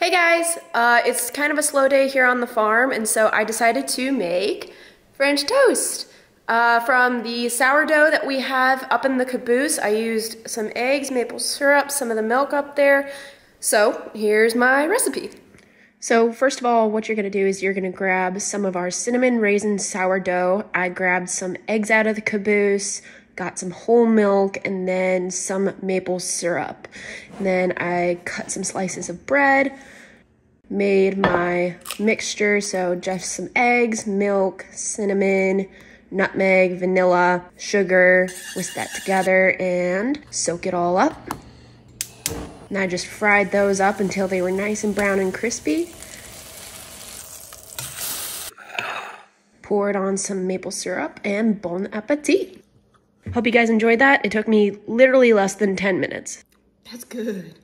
Hey guys, it's kind of a slow day here on the farm, and so I decided to make French toast. From the sourdough that we have up in the caboose, I used some eggs, maple syrup, some of the milk up there. So here's my recipe. So first of all, what you're gonna do is you're gonna grab some of our cinnamon raisin sourdough. I grabbed some eggs out of the caboose, got some whole milk, and then some maple syrup. And then I cut some slices of bread, made my mixture, so just some eggs, milk, cinnamon, nutmeg, vanilla, sugar, whisk that together and soak it all up. And I just fried those up until they were nice and brown and crispy. Poured on some maple syrup and bon appetit. Hope you guys enjoyed that. It took me literally less than 10 minutes. That's good.